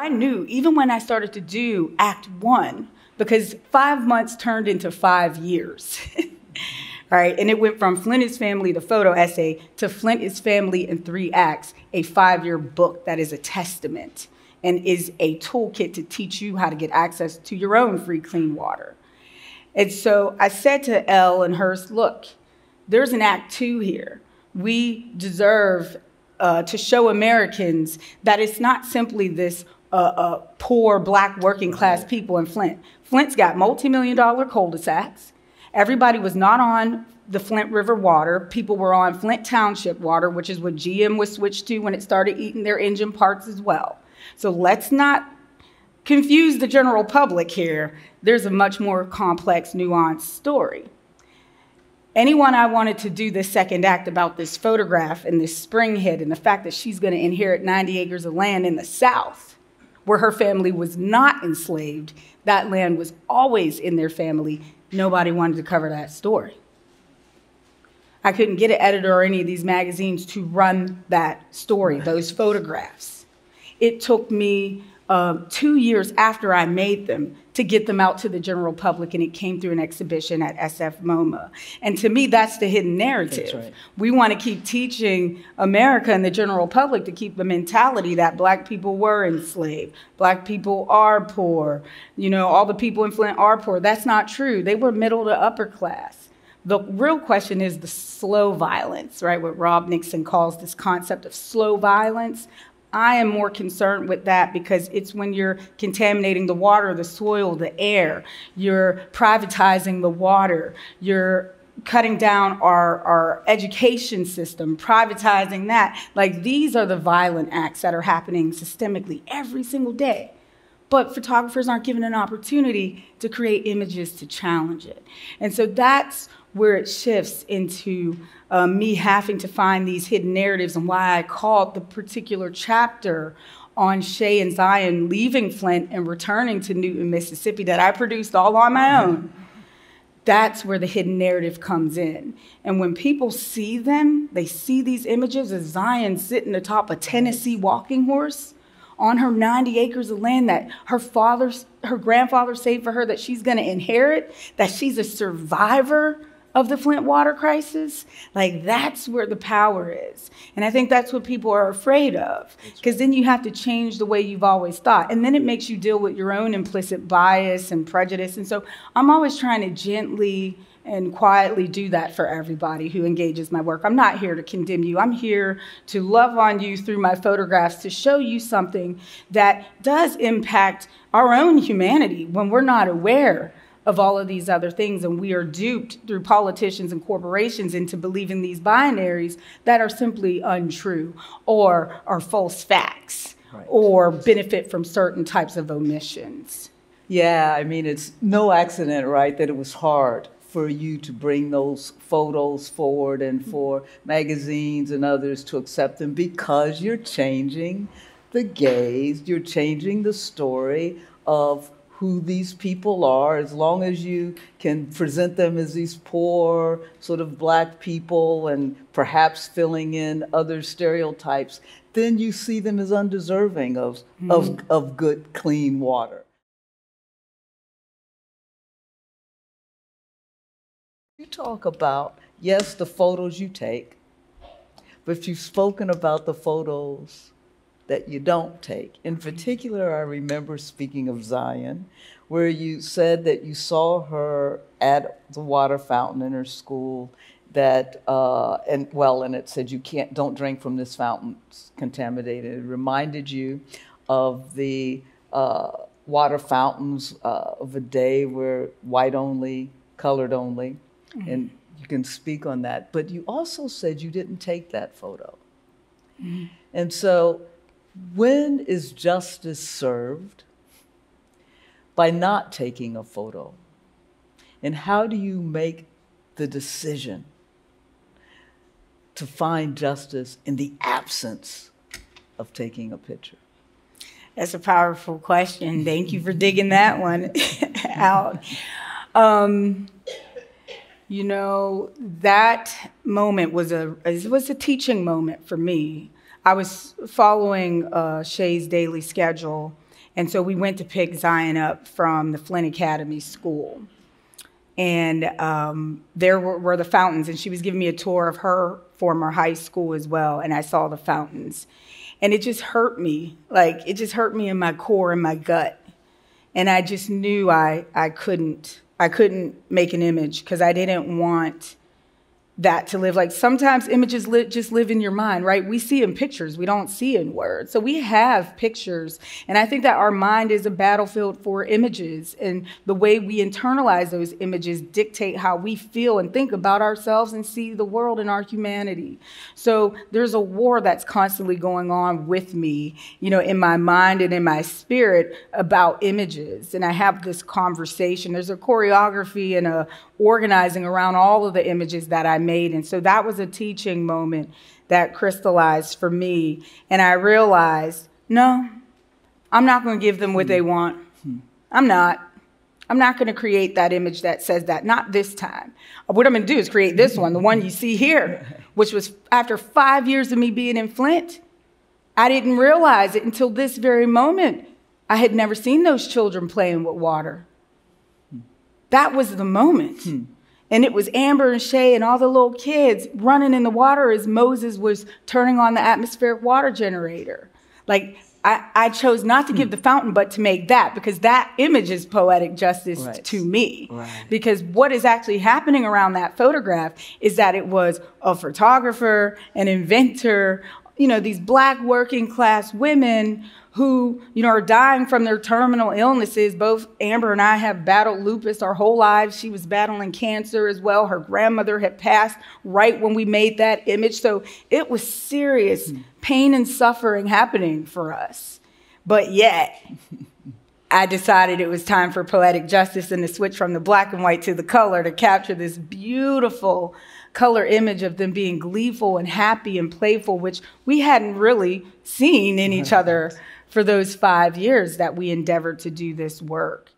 I knew, even when I started to do Act One, because 5 months turned into 5 years, right? And it went from Flint is Family, the photo essay, to Flint is Family in 3 acts, a 5-year book that is a testament and is a toolkit to teach you how to get access to your own free clean water. And so I said to Elle and Hearst, look, there's an Act Two here. We deserve to show Americans that it's not simply this poor black working class people in Flint. Flint's got multi-million-dollar cul-de-sacs. Everybody was not on the Flint River water. People were on Flint Township water, which is what GM was switched to when it started eating their engine parts as well. So let's not confuse the general public here. There's a much more complex, nuanced story. Anyone I wanted to do this second act about this photograph and this springhead and the fact that she's going to inherit 90 acres of land in the South, where her family was not enslaved, that land was always in their family. Nobody wanted to cover that story. I couldn't get an editor or any of these magazines to run that story, those photographs. It took me 2 years after I made them to get them out to the general public, and it came through an exhibition at SF MoMA. And to me, that's the hidden narrative. Right. We want to keep teaching America and the general public to keep the mentality that black people were enslaved, black people are poor, you know, all the people in Flint are poor. That's not true. They were middle to upper class. The real question is the slow violence, right? What Rob Nixon calls this concept of slow violence. I am more concerned with that because it's when you're contaminating the water, the soil, the air, you're privatizing the water, you're cutting down our education system, privatizing that. Like, these are the violent acts that are happening systemically every single day. But photographers aren't given an opportunity to create images to challenge it. And so that's where it shifts into me having to find these hidden narratives, and why I called the particular chapter on Shay and Zion leaving Flint and returning to Newton, Mississippi, that I produced all on my own. That's where the hidden narrative comes in. And when people see them, they see these images of Zion sitting atop a Tennessee walking horse on her 90 acres of land that her grandfather saved for her, that she's gonna inherit, that she's a survivor of the Flint water crisis. Like, that's where the power is. And I think that's what people are afraid of, because then you have to change the way you've always thought. And then it makes you deal with your own implicit bias and prejudice. And so I'm always trying to gently and quietly do that for everybody who engages my work. I'm not here to condemn you. I'm here to love on you through my photographs, to show you something that does impact our own humanity when we're not aware of all of these other things, and we are duped through politicians and corporations into believing these binaries that are simply untrue or are false facts, right, or benefit from certain types of omissions. Yeah, I mean, it's no accident, right, that it was hard for you to bring those photos forward and for magazines and others to accept them, because you're changing the gaze, you're changing the story of who these people are. As long as you can present them as these poor sort of black people and perhaps filling in other stereotypes, then you see them as undeserving of good, clean water. You talk about, yes, the photos you take, but you've spoken about the photos that you don't take. In particular, I remember speaking of Zion, where you said that you saw her at the water fountain in her school, that, and it said, you can't, don't drink from this fountain, it's contaminated. It reminded you of the water fountains of a day where white only, colored only, and you can speak on that. But you also said you didn't take that photo. And so, when is justice served by not taking a photo? And how do you make the decision to find justice in the absence of taking a picture? That's a powerful question. Thank you for digging that one out. You know, that moment was a teaching moment for me. I was following Shay's daily schedule, And so we went to pick Zion up from the Flint Academy School. And there were the fountains, and she was giving me a tour of her former high school as well, and I saw the fountains. And it just hurt me. Like, it just hurt me in my core, in my gut. And I just knew I couldn't make an image, because I didn't want that to live. Like, sometimes images just live in your mind, right? We see in pictures, we don't see in words. So we have pictures. And I think that our mind is a battlefield for images, and the way we internalize those images dictate how we feel and think about ourselves and see the world and our humanity. So there's a war that's constantly going on with me, you know, in my mind and in my spirit about images. And I have this conversation. There's a choreography and a organizing around all of the images that I made. And so that was a teaching moment that crystallized for me. And I realized, no, I'm not going to give them what they want. I'm not. I'm not going to create that image that says that, not this time. What I'm going to do is create this one, the one you see here, which was after 5 years of me being in Flint. I didn't realize it until this very moment. I had never seen those children playing with water. That was the moment. And it was Amber and Shay and all the little kids running in the water as Moses was turning on the atmospheric water generator. Like, I chose not to give the fountain, but to make that, because that image is poetic justice to me. Because what is actually happening around that photograph is that it was a photographer, an inventor, you know, these Black working class women who, you know, are dying from their terminal illnesses. Both Amber and I have battled lupus our whole lives. She was battling cancer as well. Her grandmother had passed right when we made that image. So it was serious pain and suffering happening for us. But yet, I decided it was time for poetic justice and to switch from the black and white to the color to capture this beautiful color image of them being gleeful and happy and playful, which we hadn't really seen in each other for those 5 years that we endeavored to do this work.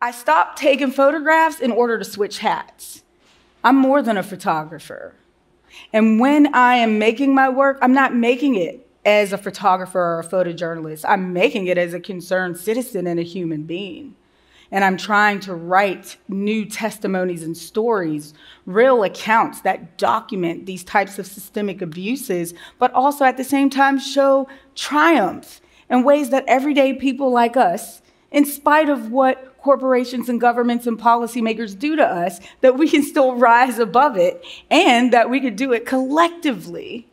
I stopped taking photographs in order to switch hats. I'm more than a photographer. And when I am making my work, I'm not making it as a photographer or a photojournalist. I'm making it as a concerned citizen and a human being. And I'm trying to write new testimonies and stories, real accounts that document these types of systemic abuses, but also at the same time show triumph in ways that everyday people like us, in spite of what corporations and governments and policymakers do to us, that we can still rise above it, and that we could do it collectively,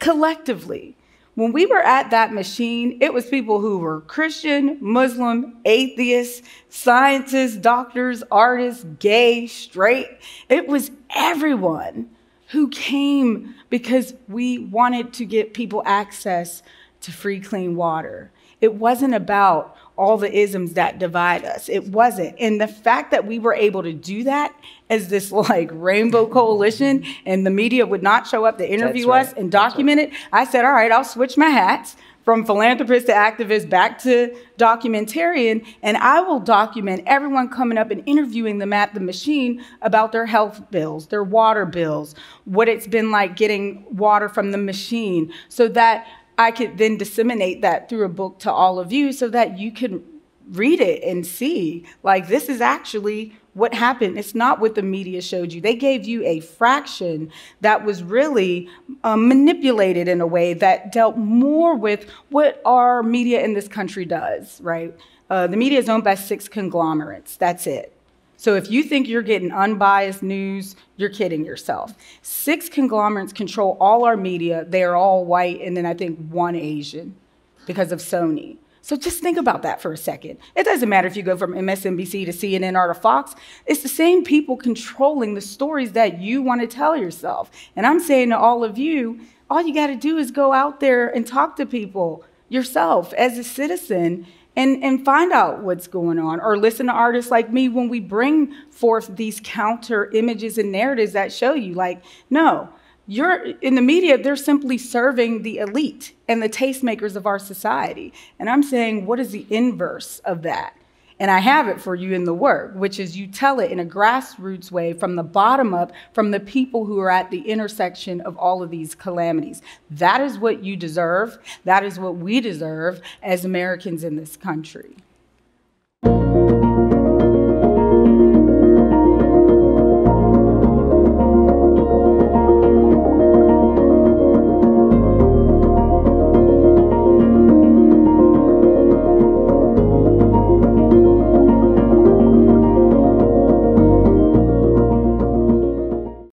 collectively. When we were at that machine, it was people who were Christian, Muslim, atheists, scientists, doctors, artists, gay, straight. It was everyone who came because we wanted to get people access to free, clean water. It wasn't about all the isms that divide us. It wasn't. And the fact that we were able to do that as this like rainbow coalition, and the media would not show up to interview us and document it, I said, all right, I'll switch my hats from philanthropist to activist back to documentarian, and I will document everyone coming up and interviewing them at the machine about their health bills, their water bills, what it's been like getting water from the machine, so that I could then disseminate that through a book to all of you so that you can read it and see, like, this is actually what happened. It's not what the media showed you. They gave you a fraction that was really manipulated in a way that dealt more with what our media in this country does, right? The media is owned by 6 conglomerates. That's it. So if you think you're getting unbiased news, you're kidding yourself. 6 conglomerates control all our media. They are all white, and then I think 1 Asian because of Sony. So just think about that for a second. It doesn't matter if you go from MSNBC to CNN or to Fox. It's the same people controlling the stories that you want to tell yourself. And I'm saying to all of you, all you got to do is go out there and talk to people yourself as a citizen, and find out what's going on, or listen to artists like me when we bring forth these counter images and narratives that show you, like, no, you're in the media, they're simply serving the elite and the tastemakers of our society. And I'm saying, what is the inverse of that? and I have it for you in the work, which is you tell it in a grassroots way from the bottom up, from the people who are at the intersection of all of these calamities. That is what you deserve. That is what we deserve as Americans in this country.